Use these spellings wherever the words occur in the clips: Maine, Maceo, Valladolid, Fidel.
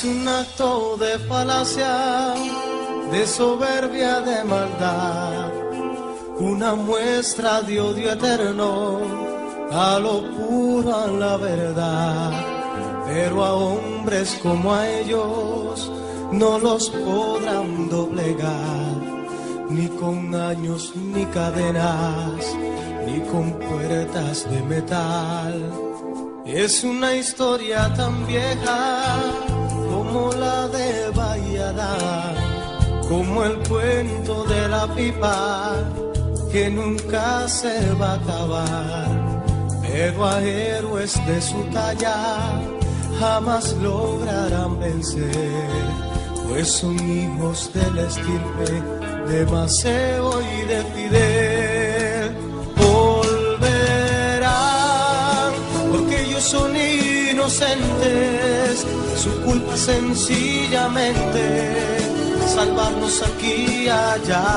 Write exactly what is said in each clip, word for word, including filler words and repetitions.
Es un acto de falacia, de soberbia, de maldad, una muestra de odio eterno, a lo puro, a la verdad. Pero a hombres como a ellos no los podrán doblegar, ni con años, ni cadenas, ni con puertas de metal. Es una historia tan vieja como la de Valladolid, como el cuento de la pipa que nunca se va a acabar. Pero a héroes de su talla jamás lograrán vencer, pues son hijos de la estirpe de Maceo y de Fidel. Volverán, porque ellos son inocentes, su culpa sencillamente salvarnos aquí y allá.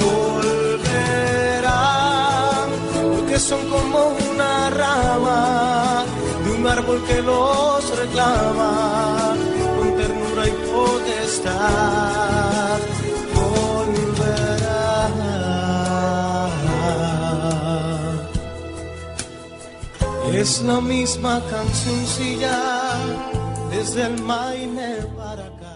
Volverán, porque son como una rama de un árbol que los reclama con ternura y potestad. Es la misma cancioncilla desde el Maine para acá.